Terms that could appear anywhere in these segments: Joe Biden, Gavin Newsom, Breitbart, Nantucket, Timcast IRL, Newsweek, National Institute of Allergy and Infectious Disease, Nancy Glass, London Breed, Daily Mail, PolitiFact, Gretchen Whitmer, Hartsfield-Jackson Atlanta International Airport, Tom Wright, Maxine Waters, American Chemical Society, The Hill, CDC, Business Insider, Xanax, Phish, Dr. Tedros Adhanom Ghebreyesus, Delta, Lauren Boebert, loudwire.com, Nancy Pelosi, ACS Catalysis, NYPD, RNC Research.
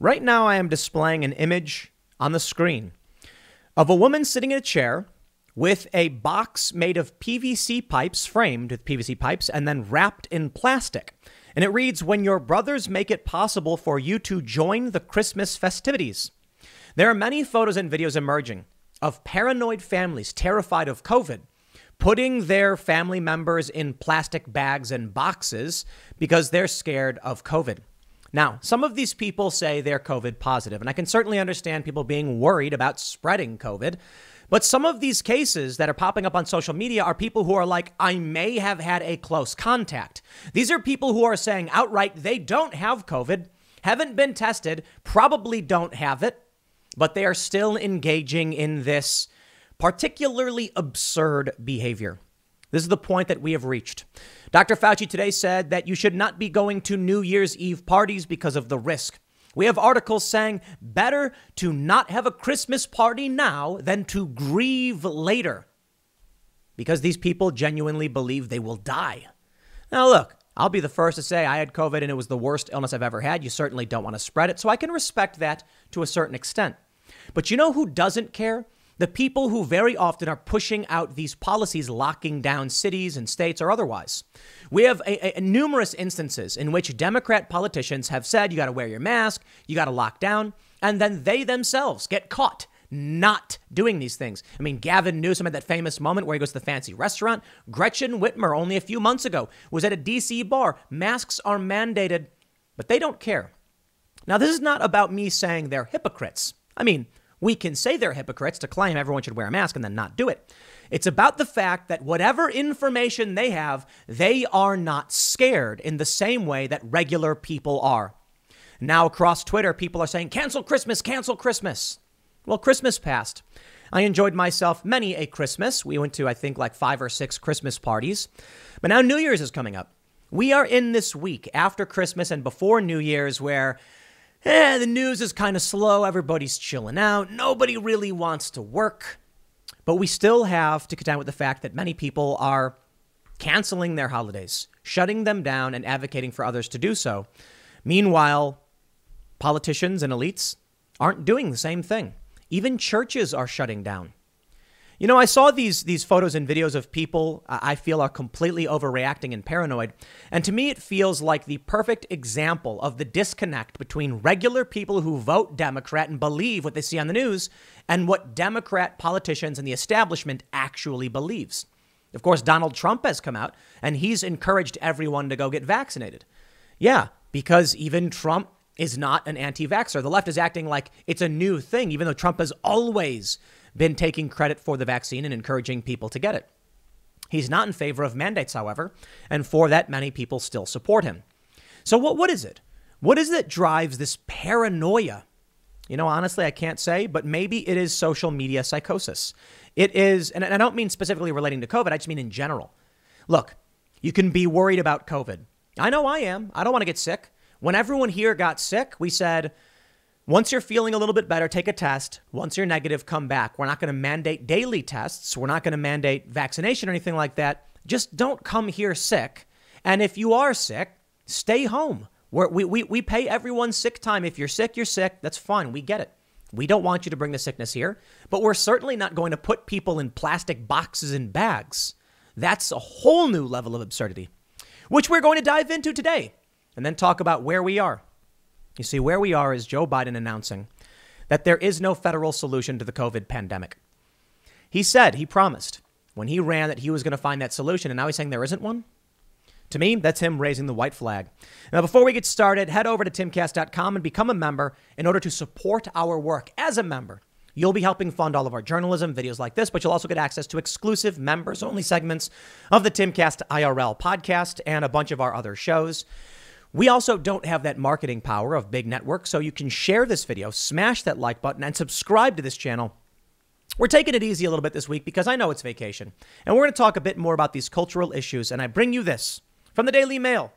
Right now, I am displaying an image on the screen of a woman sitting in a chair with a box made of PVC pipes, framed with PVC pipes, and then wrapped in plastic. And it reads, "When your brothers make it possible for you to join the Christmas festivities." There are many photos and videos emerging of paranoid families terrified of COVID, putting their family members in plastic bags and boxes because they're scared of COVID. Now, some of these people say they're COVID positive, and I can certainly understand people being worried about spreading COVID. But some of these cases that are popping up on social media are people who are like, I may have had a close contact. These are people who are saying outright they don't have COVID, haven't been tested, probably don't have it, but they are still engaging in this particularly absurd behavior. This is the point that we have reached. Dr. Fauci today said that you should not be going to New Year's Eve parties because of the risk. We have articles saying better to not have a Christmas party now than to grieve later, because these people genuinely believe they will die. Now, look, I'll be the first to say I had COVID and it was the worst illness I've ever had. You certainly don't want to spread it. So I can respect that to a certain extent. But you know who doesn't care? The people who very often are pushing out these policies, locking down cities and states or otherwise. We have numerous instances in which Democrat politicians have said, you got to wear your mask, you got to lock down, and then they themselves get caught not doing these things. I mean, Gavin Newsom had that famous moment where he goes to the fancy restaurant. Gretchen Whitmer, only a few months ago, was at a D.C. bar. Masks are mandated, but they don't care. Now, this is not about me saying they're hypocrites. I mean, we can say they're hypocrites to claim everyone should wear a mask and then not do it. It's about the fact that whatever information they have, they are not scared in the same way that regular people are. Now across Twitter, people are saying, cancel Christmas, cancel Christmas. Well, Christmas passed. I enjoyed myself many a Christmas. We went to, I think, like 5 or 6 Christmas parties. But now New Year's is coming up. We are in this week after Christmas and before New Year's where the news is kind of slow. Everybody's chilling out. Nobody really wants to work. But we still have to contend with the fact that many people are canceling their holidays, shutting them down and advocating for others to do so. Meanwhile, politicians and elites aren't doing the same thing. Even churches are shutting down. You know, I saw these photos and videos of people I feel are completely overreacting and paranoid. And to me, it feels like the perfect example of the disconnect between regular people who vote Democrat and believe what they see on the news and what Democrat politicians and the establishment actually believes. Of course, Donald Trump has come out and he's encouraged everyone to go get vaccinated. Yeah, because even Trump is not an anti-vaxxer. The left is acting like it's a new thing, even though Trump has always been taking credit for the vaccine and encouraging people to get it. He's not in favor of mandates, however, and for that, many people still support him. So what is it? What is it that drives this paranoia? You know, honestly, I can't say, but maybe it is social media psychosis. It is, and I don't mean specifically relating to COVID, I just mean in general. Look, you can be worried about COVID. I know I am. I don't want to get sick. When everyone here got sick, we said, once you're feeling a little bit better, take a test. Once you're negative, come back. We're not going to mandate daily tests. We're not going to mandate vaccination or anything like that. Just don't come here sick. And if you are sick, stay home. We pay everyone sick time. If you're sick, you're sick. That's fine. We get it. We don't want you to bring the sickness here, but we're certainly not going to put people in plastic boxes and bags. That's a whole new level of absurdity, which we're going to dive into today and then talk about where we are. You see, where we are is Joe Biden announcing that there is no federal solution to the COVID pandemic. He said, he promised when he ran that he was going to find that solution, and now he's saying there isn't one. To me, that's him raising the white flag. Now, before we get started, head over to timcast.com and become a member in order to support our work. As a member, you'll be helping fund all of our journalism, videos like this, but you'll also get access to exclusive members-only segments of the Timcast IRL podcast and a bunch of our other shows. We also don't have that marketing power of big networks, so you can share this video, smash that like button, and subscribe to this channel. We're taking it easy a little bit this week because I know it's vacation, and we're going to talk a bit more about these cultural issues, and I bring you this from the Daily Mail.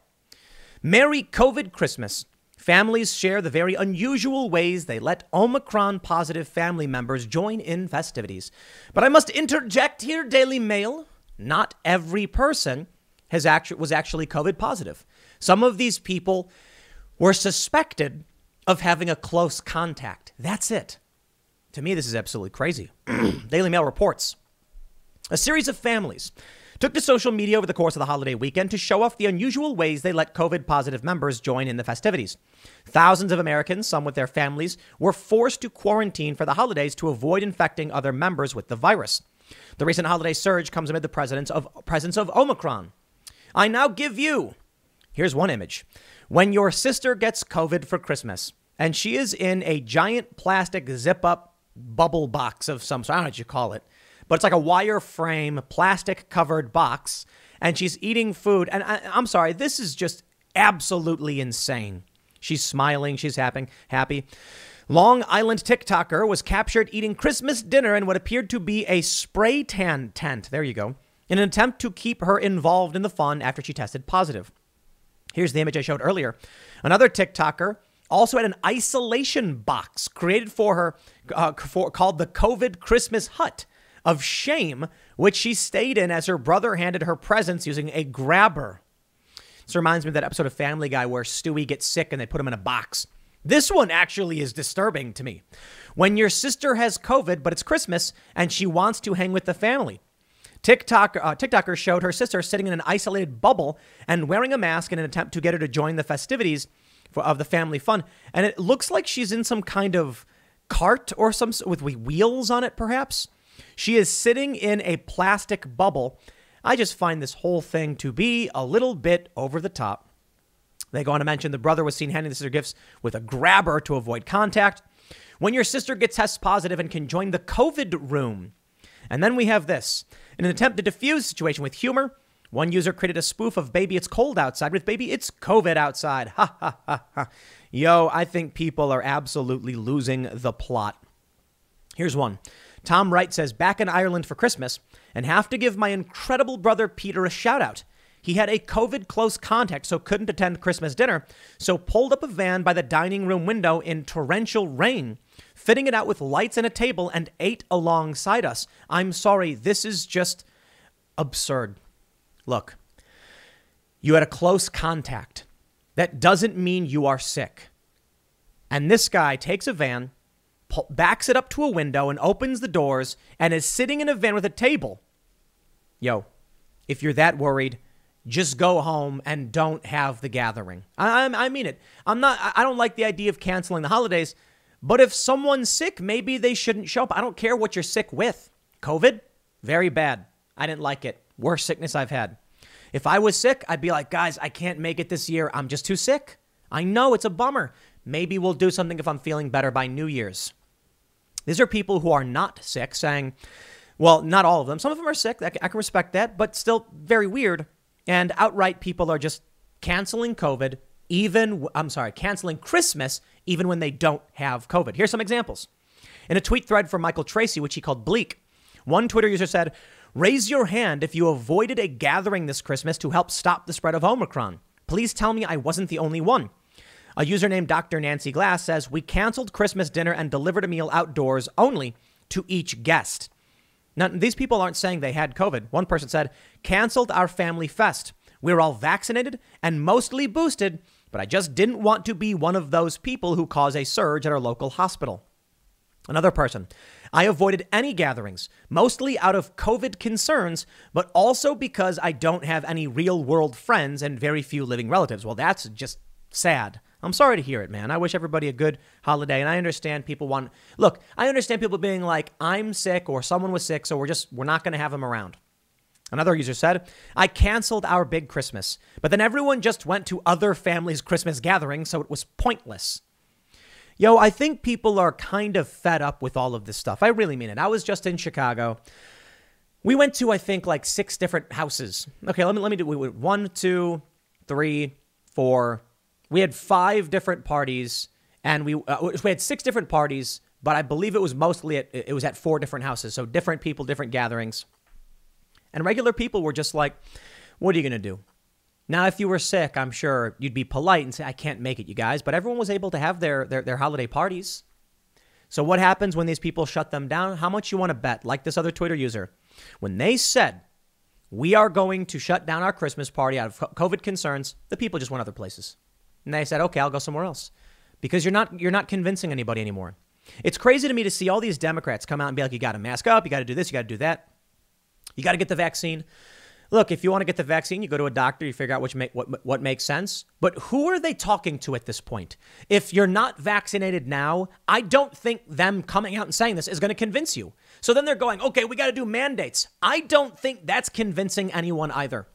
Merry COVID Christmas. Families share the very unusual ways they let Omicron-positive family members join in festivities. But I must interject here, Daily Mail, not every person was actually COVID positive. Some of these people were suspected of having a close contact. That's it. To me, this is absolutely crazy. Daily Mail reports, a series of families took to social media over the course of the holiday weekend to show off the unusual ways they let COVID-positive members join in the festivities. Thousands of Americans, some with their families, were forced to quarantine for the holidays to avoid infecting other members with the virus. The recent holiday surge comes amid the presence of Omicron. I now give you, here's one image, when your sister gets COVID for Christmas and she is in a giant plastic zip-up bubble box of some sort, I don't know what you call it, but it's like a wireframe, plastic-covered box, and she's eating food. And I'm sorry, this is just absolutely insane. She's smiling. She's happy. Long Island TikToker was captured eating Christmas dinner in what appeared to be a spray tan tent. There you go. In an attempt to keep her involved in the fun after she tested positive. Here's the image I showed earlier. Another TikToker also had an isolation box created for her called the COVID Christmas Hut of Shame, which she stayed in as her brother handed her presents using a grabber. This reminds me of that episode of Family Guy where Stewie gets sick and they put him in a box. This one actually is disturbing to me. When your sister has COVID, but it's Christmas and she wants to hang with the family. TikToker showed her sister sitting in an isolated bubble and wearing a mask in an attempt to get her to join the festivities of the family fun. And it looks like she's in some kind of cart or some with wheels on it, perhaps. She is sitting in a plastic bubble. I just find this whole thing to be a little bit over the top. They go on to mention the brother was seen handing the sister gifts with a grabber to avoid contact. When your sister gets test positive and can join the COVID room. And then we have this. In an attempt to diffuse the situation with humor, one user created a spoof of Baby It's Cold Outside with Baby It's COVID Outside. Ha, ha, ha, ha. Yo, I think people are absolutely losing the plot. Here's one. Tom Wright says, back in Ireland for Christmas and have to give my incredible brother Peter a shout out. He had a COVID close contact, so couldn't attend Christmas dinner. So pulled up a van by the dining room window in torrential rain, fitting it out with lights and a table and ate alongside us. I'm sorry. This is just absurd. Look, you had a close contact. That doesn't mean you are sick. And this guy takes a van, backs it up to a window and opens the doors and is sitting in a van with a table. Yo, if you're that worried, just go home and don't have the gathering. I mean it. I don't like the idea of canceling the holidays, but if someone's sick, maybe they shouldn't show up. I don't care what you're sick with. COVID, very bad. I didn't like it. Worst sickness I've had. If I was sick, I'd be like, guys, I can't make it this year. I'm just too sick. I know it's a bummer. Maybe we'll do something if I'm feeling better by New Year's. These are people who are not sick saying, well, not all of them. Some of them are sick. I can respect that, but still very weird. And outright, people are just canceling COVID, canceling Christmas, even when they don't have COVID. Here's some examples. In a tweet thread from Michael Tracy, which he called bleak, one Twitter user said, raise your hand if you avoided a gathering this Christmas to help stop the spread of Omicron. Please tell me I wasn't the only one. A user named Dr. Nancy Glass says, we canceled Christmas dinner and delivered a meal outdoors only to each guest. Now, these people aren't saying they had COVID. One person said, canceled our family fest. We were all vaccinated and mostly boosted, but I just didn't want to be one of those people who cause a surge at our local hospital. Another person, I avoided any gatherings, mostly out of COVID concerns, but also because I don't have any real world friends and very few living relatives. Well, that's just sad. I'm sorry to hear it, man. I wish everybody a good holiday. And I understand people I understand people being like, I'm sick or someone was sick. So we're not going to have them around. Another user said, I canceled our big Christmas, but then everyone just went to other families' Christmas gatherings. So it was pointless. Yo, I think people are kind of fed up with all of this stuff. I really mean it. I was just in Chicago. We went to, I think, like 6 different houses. Okay, let me do 1, 2, 3, 4. We had 5 different parties and we had 6 different parties, but I believe it was mostly at 4 different houses. So different people, different gatherings, and regular people were just like, what are you going to do? Now, if you were sick, I'm sure you'd be polite and say, I can't make it, you guys. But everyone was able to have their holiday parties. So what happens when these people shut them down? How much you want to bet? Like this other Twitter user, when they said, we are going to shut down our Christmas party out of COVID concerns, the people just went other places. And they said, okay, I'll go somewhere else. because you're not convincing anybody anymore. It's crazy to me to see all these Democrats come out and be like, you got to mask up, you got to do this, you got to do that, you got to get the vaccine. Look, if you want to get the vaccine, you go to a doctor, you figure out what makes sense. But who are they talking to at this point? If you're not vaccinated now, I don't think them coming out and saying this is going to convince you. So then they're going, okay, we got to do mandates. I don't think that's convincing anyone either.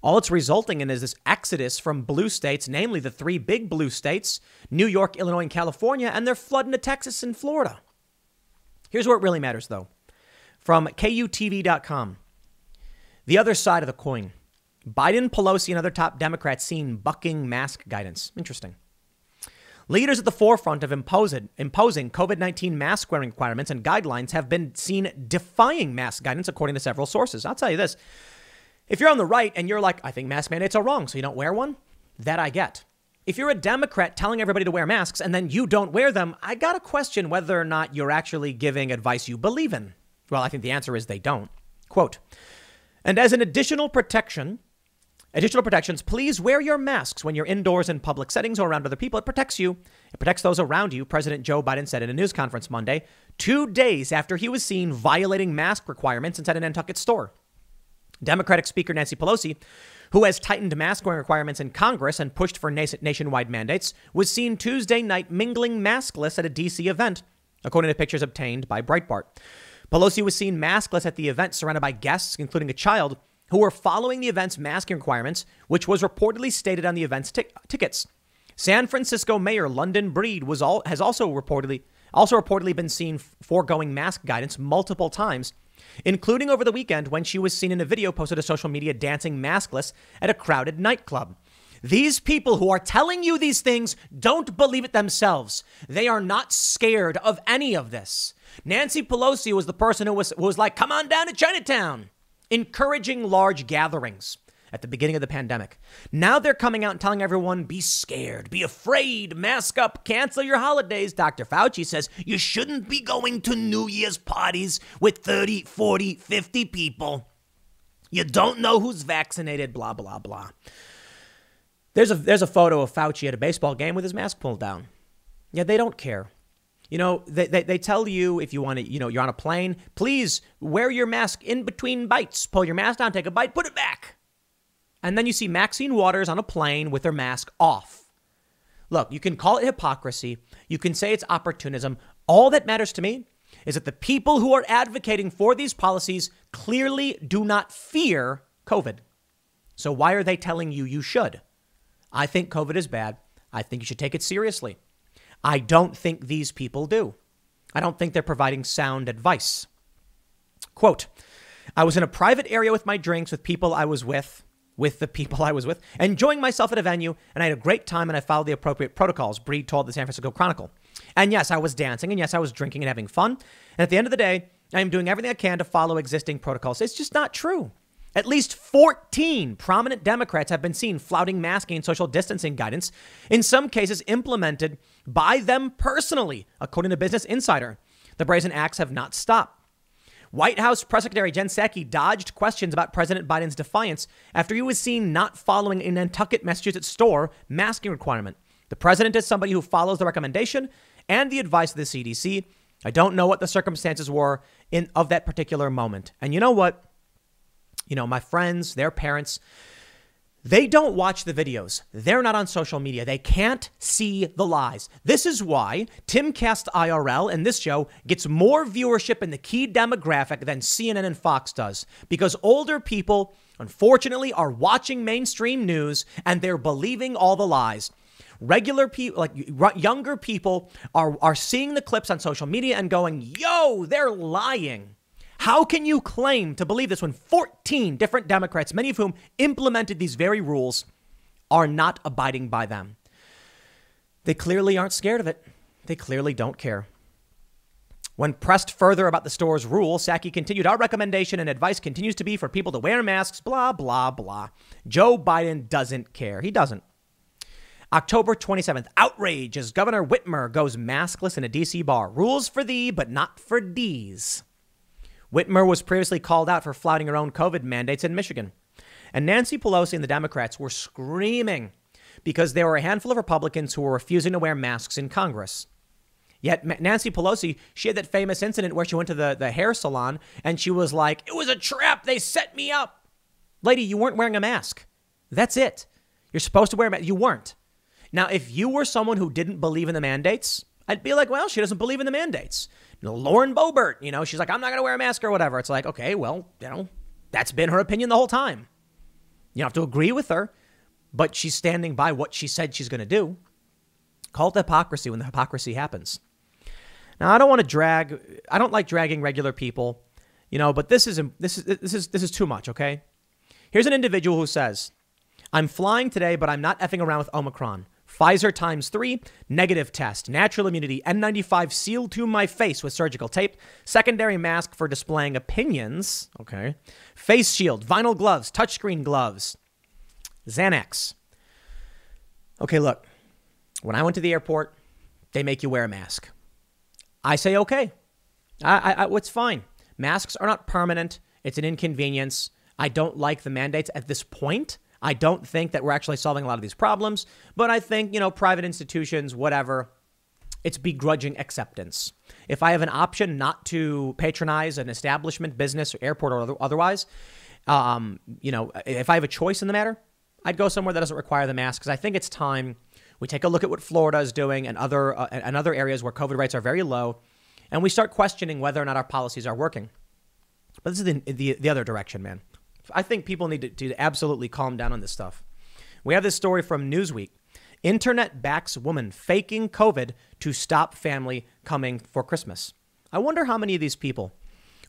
All it's resulting in is this exodus from blue states, namely the three big blue states, New York, Illinois, and California, and they're flooding to Texas and Florida. Here's where it really matters, though. From KUTV.com. The other side of the coin, Biden, Pelosi, and other top Democrats seen bucking mask guidance. Interesting. Leaders at the forefront of imposing COVID-19 mask wearing requirements and guidelines have been seen defying mask guidance, according to several sources. I'll tell you this. If you're on the right and you're like, I think mask mandates are wrong, so you don't wear one, that I get. If you're a Democrat telling everybody to wear masks and then you don't wear them, I got to question whether or not you're actually giving advice you believe in. Well, I think the answer is they don't. Quote, and as an additional protections, please wear your masks when you're indoors in public settings or around other people. It protects you. It protects those around you. President Joe Biden said in a news conference Monday, 2 days after he was seen violating mask requirements inside a Nantucket store. Democratic Speaker Nancy Pelosi, who has tightened mask wearing requirements in Congress and pushed for nationwide mandates, was seen Tuesday night mingling maskless at a D.C. event, according to pictures obtained by Breitbart. Pelosi was seen maskless at the event, surrounded by guests, including a child, who were following the event's masking requirements, which was reportedly stated on the event's tickets. San Francisco Mayor London Breed has also reportedly been seen foregoing mask guidance multiple times, including over the weekend when she was seen in a video posted to social media dancing maskless at a crowded nightclub. These people who are telling you these things don't believe it themselves. They are not scared of any of this. Nancy Pelosi was the person who was like, come on down to Chinatown, encouraging large gatherings at the beginning of the pandemic. Now they're coming out and telling everyone, be scared, be afraid, mask up, cancel your holidays. Dr. Fauci says you shouldn't be going to New Year's parties with 30, 40, 50 people. You don't know who's vaccinated, blah, blah, blah. There's a photo of Fauci at a baseball game with his mask pulled down. Yeah, they don't care. You know, they tell you if you want to, you know, you're on a plane, please wear your mask in between bites. Pull your mask down, take a bite, put it back. And then you see Maxine Waters on a plane with her mask off. Look, you can call it hypocrisy. You can say it's opportunism. All that matters to me is that the people who are advocating for these policies clearly do not fear COVID. So why are they telling you you should? I think COVID is bad. I think you should take it seriously. I don't think these people do. I don't think they're providing sound advice. Quote, I was in a private area with my drinks with the people I was with, enjoying myself at a venue, and I had a great time and I followed the appropriate protocols, Breed told the San Francisco Chronicle. And yes, I was dancing, and yes, I was drinking and having fun. And at the end of the day, I am doing everything I can to follow existing protocols. It's just not true. At least 14 prominent Democrats have been seen flouting masking and social distancing guidance, in some cases implemented by them personally, according to Business Insider. The brazen acts have not stopped. White House Press Secretary Jen Psaki dodged questions about President Biden's defiance after he was seen not following a Nantucket, Massachusetts store masking requirement. The president is somebody who follows the recommendation and the advice of the CDC. I don't know what the circumstances were of that particular moment. And you know what? You know, my friends, their parents, they don't watch the videos. They're not on social media. They can't see the lies. This is why Timcast IRL and this show gets more viewership in the key demographic than CNN and Fox does, because older people, unfortunately, are watching mainstream news and they're believing all the lies. Regular people, like younger people, are seeing the clips on social media and going, yo, they're lying. How can you claim to believe this when 14 different Democrats, many of whom implemented these very rules, are not abiding by them? They clearly aren't scared of it. They clearly don't care. When pressed further about the store's rule, Psaki continued, our recommendation and advice continues to be for people to wear masks, blah, blah, blah. Joe Biden doesn't care. He doesn't. October 27th, outrage as Governor Whitmer goes maskless in a D.C. bar. Rules for thee, but not for these. Whitmer was previously called out for flouting her own COVID mandates in Michigan. And Nancy Pelosi and the Democrats were screaming because there were a handful of Republicans who were refusing to wear masks in Congress. Yet Nancy Pelosi, she had that famous incident where she went to the hair salon and she was like, it was a trap. They set me up. Lady, you weren't wearing a mask. That's it. You're supposed to wear a mask. You weren't. Now, if you were someone who didn't believe in the mandates, I'd be like, well, she doesn't believe in the mandates. You know, Lauren Boebert, you know, she's like, I'm not going to wear a mask or whatever. It's like, okay, well, you know, that's been her opinion the whole time. You don't have to agree with her, but she's standing by what she said she's going to do. Call it hypocrisy when the hypocrisy happens. Now, I don't want to drag. I don't like dragging regular people, you know, but this is too much. OK, here's an individual who says, I'm flying today, but I'm not effing around with Omicron. Pfizer ×3, negative test, natural immunity, N95 sealed to my face with surgical tape, secondary mask for displaying opinions. OK, face shield, vinyl gloves, touchscreen gloves, Xanax. OK, look, when I went to the airport, they make you wear a mask. I say, OK, it's fine. Masks are not permanent. It's an inconvenience. I don't like the mandates at this point. I don't think that we're actually solving a lot of these problems. But I think, you know, private institutions, whatever, it's begrudging acceptance. If I have an option not to patronize an establishment, business, or airport or otherwise, you know, if I have a choice in the matter, I'd go somewhere that doesn't require the mask because I think it's time. We take a look at what Florida is doing and other areas where COVID rates are very low, and we start questioning whether or not our policies are working. But this is the other direction, man. I think people need to absolutely calm down on this stuff. We have this story from Newsweek. Internet backs woman faking COVID to stop family coming for Christmas. I wonder how many of these people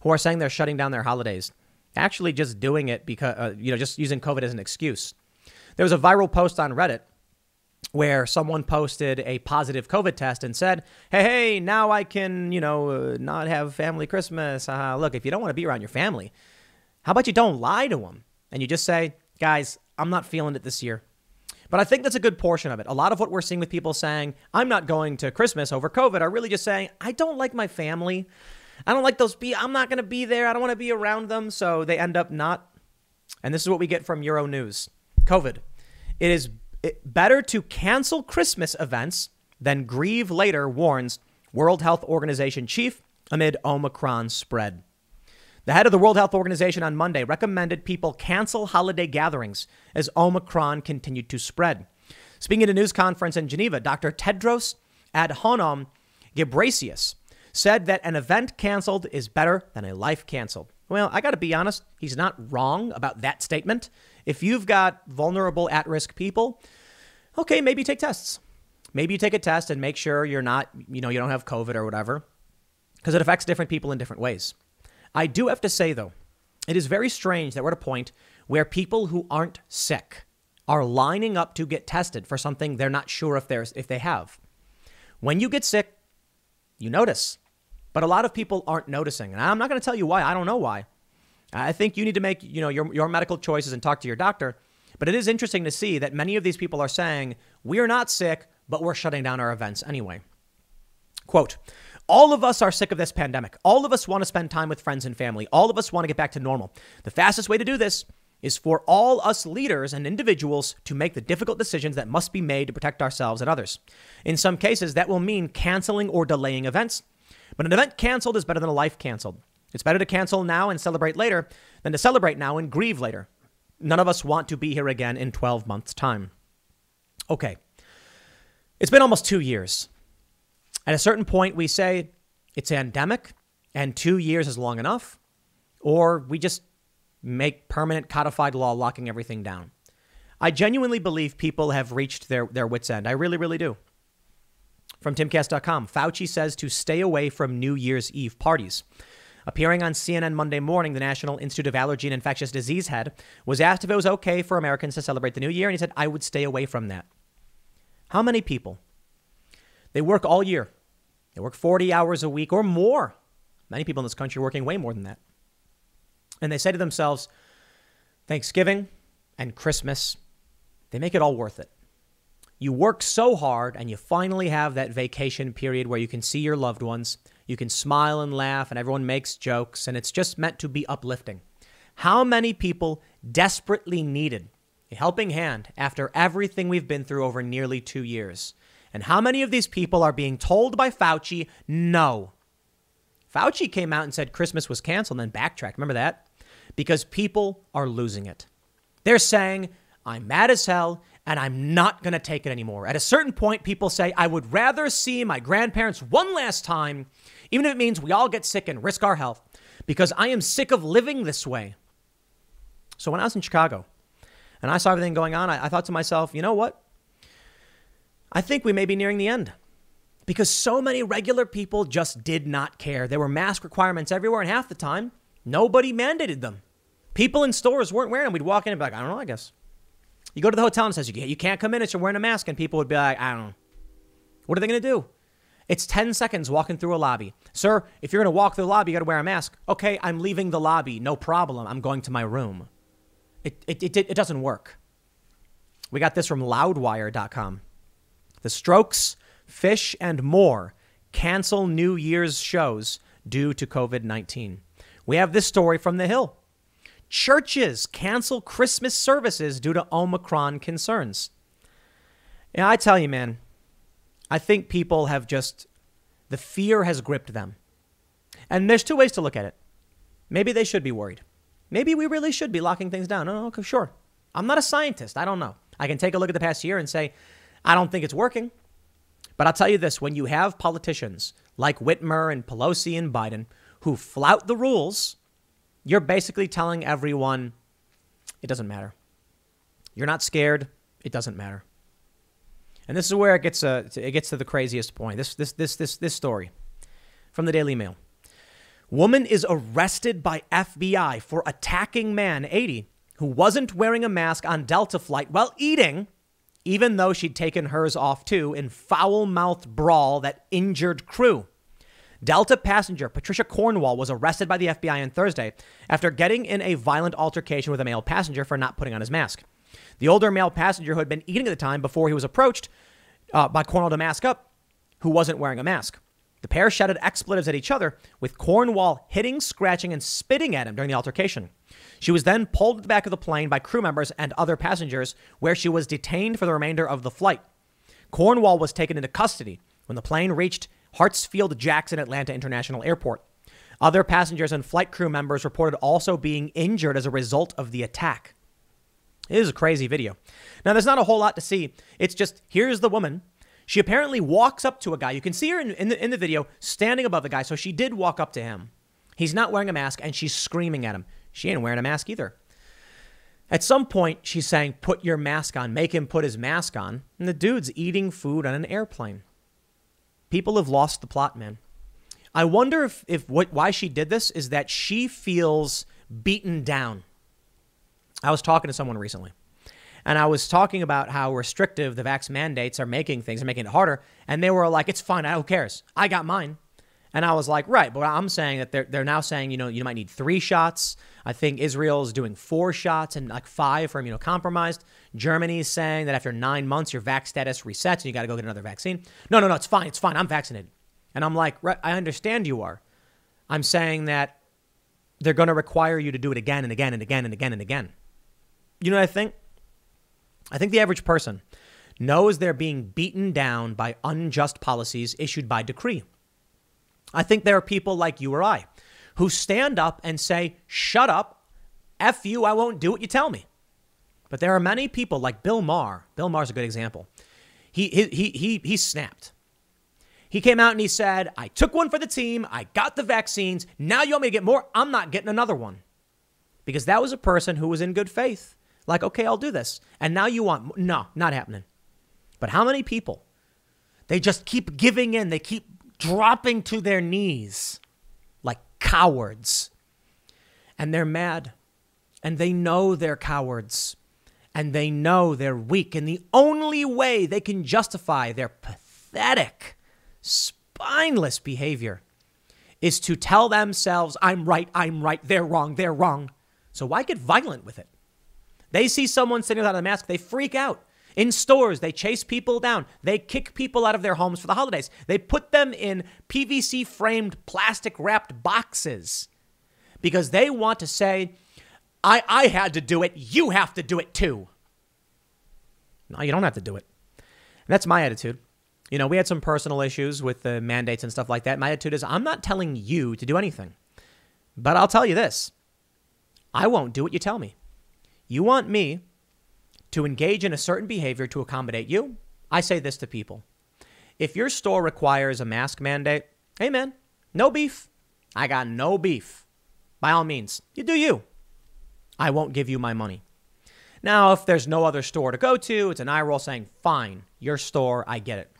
who are saying they're shutting down their holidays actually just doing it because, you know, just using COVID as an excuse. There was a viral post on Reddit where someone posted a positive COVID test and said, hey, now I can, you know, not have family Christmas. Look, if you don't want to be around your family, how about you don't lie to them and you just say, guys, I'm not feeling it this year. But I think that's a good portion of it. A lot of what we're seeing with people saying, I'm not going to Christmas over COVID are really just saying, I don't like my family. I don't like those people. I'm not going to be there. I don't want to be around them. So they end up not. And this is what we get from Euronews. COVID. It is better to cancel Christmas events than grieve later, warns World Health Organization chief amid Omicron spread. The head of the World Health Organization on Monday recommended people cancel holiday gatherings as Omicron continued to spread. Speaking at a news conference in Geneva, Dr. Tedros Adhanom Ghebreyesus said that an event canceled is better than a life canceled. Well, I got to be honest, he's not wrong about that statement. If you've got vulnerable, at-risk people, okay, maybe take tests. Maybe you take a test and make sure you're not, you know, you don't have COVID or whatever, because it affects different people in different ways. I do have to say, though, it is very strange that we're at a point where people who aren't sick are lining up to get tested for something they're not sure if they have. When you get sick, you notice. But a lot of people aren't noticing. And I'm not going to tell you why. I don't know why. I think you need to make, you know, your medical choices and talk to your doctor. But it is interesting to see that many of these people are saying, we're not sick, but we're shutting down our events anyway. Quote, all of us are sick of this pandemic. All of us want to spend time with friends and family. All of us want to get back to normal. The fastest way to do this is for all us leaders and individuals to make the difficult decisions that must be made to protect ourselves and others. In some cases, that will mean canceling or delaying events. But an event canceled is better than a life canceled. It's better to cancel now and celebrate later than to celebrate now and grieve later. None of us want to be here again in 12 months' time. Okay. It's been almost 2 years. At a certain point, we say it's endemic and 2 years is long enough, or we just make permanent codified law locking everything down. I genuinely believe people have reached their wits' end. I really, really do. From Timcast.com, Fauci says to stay away from New Year's Eve parties. Appearing on CNN Monday morning, the National Institute of Allergy and Infectious Disease head was asked if it was okay for Americans to celebrate the new year, and he said, I would stay away from that. How many people? They work all year. They work 40 hours a week or more. Many people in this country are working way more than that. And they say to themselves, Thanksgiving and Christmas, they make it all worth it. You work so hard and you finally have that vacation period where you can see your loved ones. You can smile and laugh and everyone makes jokes and it's just meant to be uplifting. How many people desperately needed a helping hand after everything we've been through over nearly 2 years. And how many of these people are being told by Fauci, no? Fauci came out and said Christmas was canceled and then backtracked. Remember that? Because people are losing it. They're saying, I'm mad as hell and I'm not going to take it anymore. At a certain point, people say, I would rather see my grandparents one last time, even if it means we all get sick and risk our health, because I am sick of living this way. So when I was in Chicago and I saw everything going on, I thought to myself, you know what? I think we may be nearing the end because so many regular people just did not care. There were mask requirements everywhere, and half the time, nobody mandated them. People in stores weren't wearing them. We'd walk in and be like, I don't know, I guess. You go to the hotel and it says, you can't come in if you're wearing a mask, and people would be like, I don't know. What are they going to do? It's 10 seconds walking through a lobby. Sir, if you're going to walk through the lobby, you got to wear a mask. Okay, I'm leaving the lobby. No problem. I'm going to my room. It doesn't work. We got this from loudwire.com. The Strokes, Phish, and more cancel New Year's shows due to COVID-19. We have this story from The Hill. Churches cancel Christmas services due to Omicron concerns. Yeah, I tell you, man, I think people have just, the fear has gripped them. And there's two ways to look at it. Maybe they should be worried. Maybe we really should be locking things down. No, okay, sure. I'm not a scientist. I don't know. I can take a look at the past year and say, I don't think it's working. But I'll tell you this, when you have politicians like Whitmer and Pelosi and Biden who flout the rules, you're basically telling everyone it doesn't matter. You're not scared. It doesn't matter. And this is where it gets to the craziest point. This story from the Daily Mail. Woman is arrested by FBI for attacking man, 80, who wasn't wearing a mask on Delta flight while eating, even though she'd taken hers off too, in foul-mouthed brawl that injured crew. Delta passenger Patricia Cornwall was arrested by the FBI on Thursday after getting in a violent altercation with a male passenger for not putting on his mask. The older male passenger who had been eating at the time before he was approached by Cornwall to mask up, who wasn't wearing a mask. The pair shouted expletives at each other, with Cornwall hitting, scratching, and spitting at him during the altercation. She was then pulled to the back of the plane by crew members and other passengers, where she was detained for the remainder of the flight. Cornwall was taken into custody when the plane reached Hartsfield-Jackson Atlanta International Airport. Other passengers and flight crew members reported also being injured as a result of the attack. It is a crazy video. Now, there's not a whole lot to see. It's just, here's the woman. She apparently walks up to a guy. You can see her in the video standing above the guy. So she did walk up to him. He's not wearing a mask and she's screaming at him. She ain't wearing a mask either. At some point, she's saying, put your mask on, make him put his mask on. And the dude's eating food on an airplane. People have lost the plot, man. I wonder why she did this is that she feels beaten down. I was talking to someone recently. And I was talking about how restrictive the vax mandates are making things, are making it harder. And they were like, it's fine. Who cares? I got mine. And I was like, right. But I'm saying that they're now saying, you know, you might need 3 shots. I think Israel's doing 4 shots and like 5 for immunocompromised. Germany's saying that after 9 months, your vax status resets and you got to go get another vaccine. No, it's fine. It's fine. I'm vaccinated. And I'm like, right, I understand you are. I'm saying that they're going to require you to do it again and again and again and again and again. You know what I think? I think the average person knows they're being beaten down by unjust policies issued by decree. I think there are people like you or I who stand up and say, shut up, F you, I won't do what you tell me. But there are many people like Bill Maher. Bill Maher's a good example. He snapped. He came out and he said, I took one for the team. I got the vaccines. Now you want me to get more? I'm not getting another one. Because that was a person who was in good faith. Like, okay, I'll do this. And now you want, no, not happening. But how many people, they just keep giving in. They keep dropping to their knees like cowards. And they're mad. And they know they're cowards. And they know they're weak. And the only way they can justify their pathetic, spineless behavior is to tell themselves, I'm right, they're wrong, they're wrong. So why get violent with it? They see someone sitting without a mask, they freak out. In stores, they chase people down. They kick people out of their homes for the holidays. They put them in PVC-framed, plastic-wrapped boxes because they want to say, I had to do it. You have to do it too. No, you don't have to do it. And that's my attitude. You know, we had some personal issues with the mandates and stuff like that. My attitude is I'm not telling you to do anything, but I'll tell you this. I won't do what you tell me. You want me to engage in a certain behavior to accommodate you? I say this to people. If your store requires a mask mandate, hey man, no beef. I got no beef. By all means, you do you. I won't give you my money. Now, if there's no other store to go to, it's an eye roll saying, fine, your store, I get it.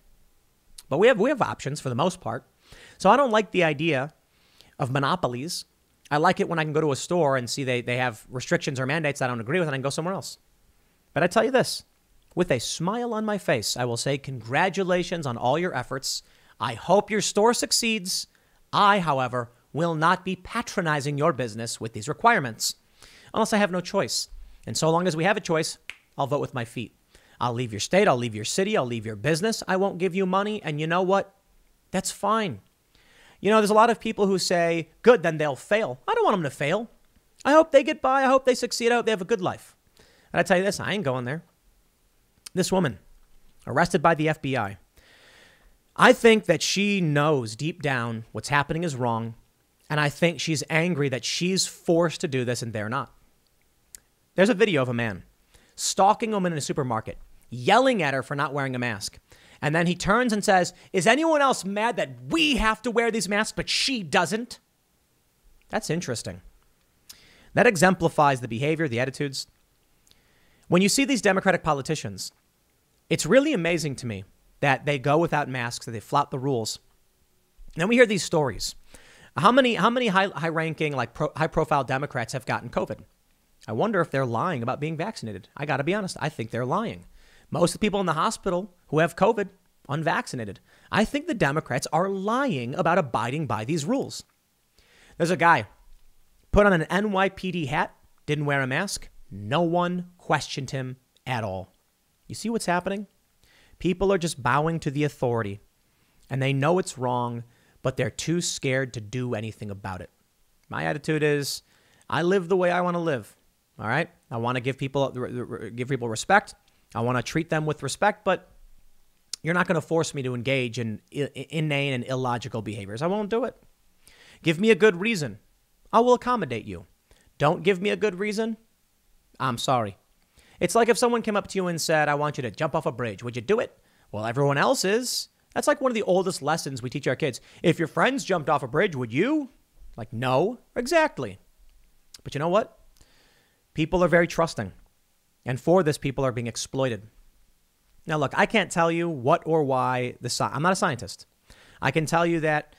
But we have options for the most part. So I don't like the idea of monopolies. I like it when I can go to a store and see they have restrictions or mandates I don't agree with and I can go somewhere else. But I tell you this, with a smile on my face, I will say congratulations on all your efforts. I hope your store succeeds. I, however, will not be patronizing your business with these requirements unless I have no choice. And so long as we have a choice, I'll vote with my feet. I'll leave your state. I'll leave your city. I'll leave your business. I won't give you money. And you know what? That's fine. You know, there's a lot of people who say, good, then they'll fail. I don't want them to fail. I hope they get by. I hope they succeed. I hope they have a good life. And I tell you this, I ain't going there. This woman, arrested by the FBI. I think that she knows deep down what's happening is wrong. And I think she's angry that she's forced to do this and they're not. There's a video of a man stalking a woman in a supermarket, yelling at her for not wearing a mask. And then he turns and says, is anyone else mad that we have to wear these masks, but she doesn't? That's interesting. That exemplifies the behavior, the attitudes. When you see these Democratic politicians, it's really amazing to me that they go without masks, that they flout the rules. And then we hear these stories. How many high-ranking, like high-profile Democrats have gotten COVID? I wonder if they're lying about being vaccinated. I got to be honest. I think they're lying. Most of the people in the hospital who have COVID, unvaccinated. I think the Democrats are lying about abiding by these rules. There's a guy put on an NYPD hat, didn't wear a mask. No one questioned him at all. You see what's happening? People are just bowing to the authority and they know it's wrong, but they're too scared to do anything about it. My attitude is I live the way I want to live. All right. I want to give people respect. I want to treat them with respect, but you're not going to force me to engage in inane and illogical behaviors. I won't do it. Give me a good reason. I will accommodate you. Don't give me a good reason. I'm sorry. It's like if someone came up to you and said, I want you to jump off a bridge. Would you do it? Well, everyone else is. That's like one of the oldest lessons we teach our kids. If your friends jumped off a bridge, would you? Like, no, exactly. But you know what? People are very trusting. And for this, people are being exploited. Now, look, I can't tell you what or why. I'm not a scientist. I can tell you that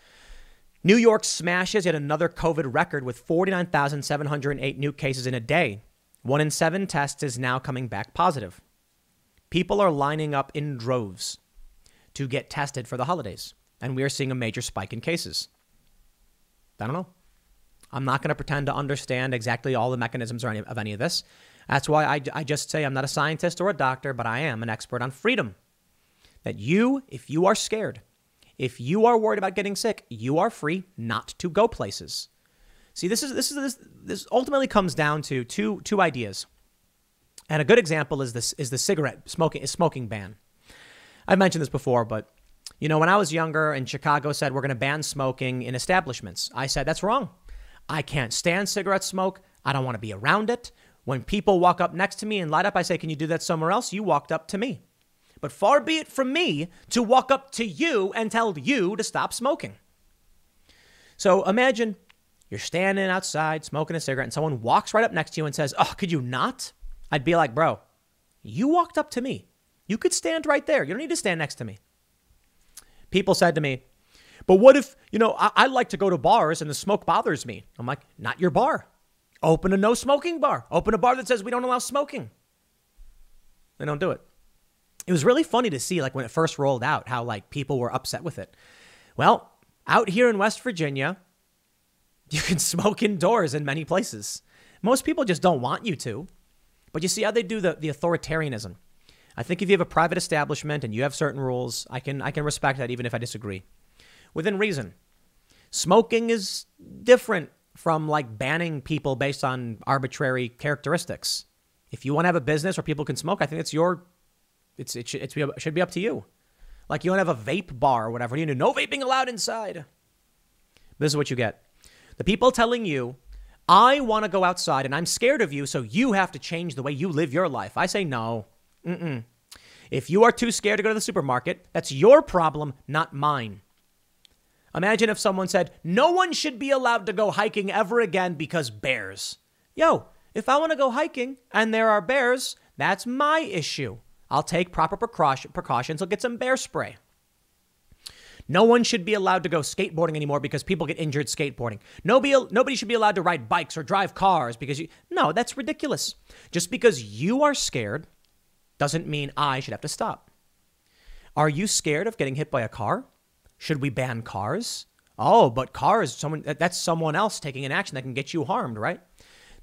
New York smashes yet another COVID record with 49,708 new cases in a day. 1 in 7 tests is now coming back positive. People are lining up in droves to get tested for the holidays. And we are seeing a major spike in cases. I don't know. I'm not going to pretend to understand exactly all the mechanisms or any of this. That's why I just say I'm not a scientist or a doctor, but I am an expert on freedom. That you, if you are scared, if you are worried about getting sick, you are free not to go places. See, this ultimately comes down to two ideas. And a good example is the cigarette smoking ban. I've mentioned this before, but you know, when I was younger and Chicago said we're going to ban smoking in establishments, I said that's wrong. I can't stand cigarette smoke. I don't want to be around it. When people walk up next to me and light up, I say, can you do that somewhere else? You walked up to me. But far be it from me to walk up to you and tell you to stop smoking. So imagine you're standing outside smoking a cigarette and someone walks right up next to you and says, oh, could you not? I'd be like, bro, you walked up to me. You could stand right there. You don't need to stand next to me. People said to me, but what if, you know, I like to go to bars and the smoke bothers me. I'm like, not your bar. Open a no smoking bar. Open a bar that says we don't allow smoking. They don't do it. It was really funny to see, like, when it first rolled out, how, like, people were upset with it. Well, out here in West Virginia, you can smoke indoors in many places. Most people just don't want you to. But you see how they do the authoritarianism. I think if you have a private establishment and you have certain rules, I can respect that even if I disagree. Within reason. Smoking is different from like banning people based on arbitrary characteristics. If you want to have a business where people can smoke, I think it's your It should be up to you. Like, you don't have a vape bar or whatever. You know, no vaping allowed inside. This is what you get. The people telling you, I want to go outside and I'm scared of you, so you have to change the way you live your life. I say no. Mm-mm. If you are too scared to go to the supermarket, that's your problem, not mine. Imagine if someone said, no one should be allowed to go hiking ever again because bears. Yo, if I want to go hiking and there are bears, that's my issue. I'll take proper precautions. I'll get some bear spray. No one should be allowed to go skateboarding anymore because people get injured skateboarding. Nobody should be allowed to ride bikes or drive cars because no, that's ridiculous. Just because you are scared doesn't mean I should have to stop. Are you scared of getting hit by a car? Should we ban cars? Oh, but cars, that's someone else taking an action that can get you harmed, right?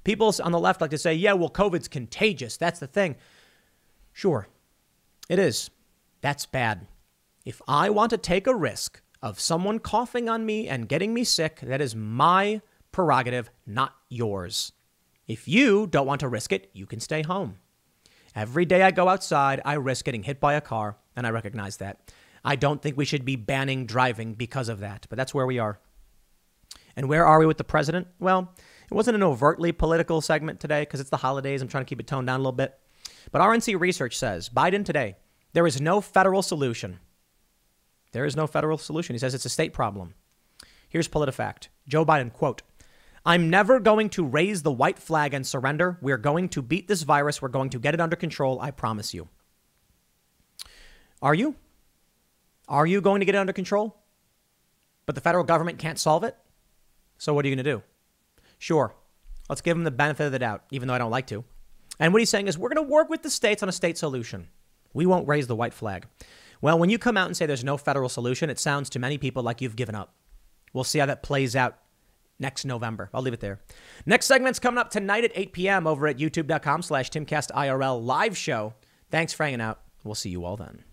People on the left like to say, yeah, well, COVID's contagious. That's the thing. Sure, it is. That's bad. If I want to take a risk of someone coughing on me and getting me sick, that is my prerogative, not yours. If you don't want to risk it, you can stay home. Every day I go outside, I risk getting hit by a car, and I recognize that. I don't think we should be banning driving because of that, but that's where we are. And where are we with the president? Well, it wasn't an overtly political segment today because it's the holidays. I'm trying to keep it toned down a little bit. But RNC Research says Biden today, there is no federal solution. There is no federal solution. He says it's a state problem. Here's PolitiFact. Joe Biden, quote, I'm never going to raise the white flag and surrender. We're going to beat this virus. We're going to get it under control. I promise you. Are you? Are you going to get it under control? But the federal government can't solve it. So what are you going to do? Sure, let's give him the benefit of the doubt, even though I don't like to. And what he's saying is we're going to work with the states on a state solution. We won't raise the white flag. Well, when you come out and say there's no federal solution, it sounds to many people like you've given up. We'll see how that plays out next November. I'll leave it there. Next segment's coming up tonight at 8 p.m. over at youtube.com/TimcastIRL live show. Thanks for hanging out. We'll see you all then.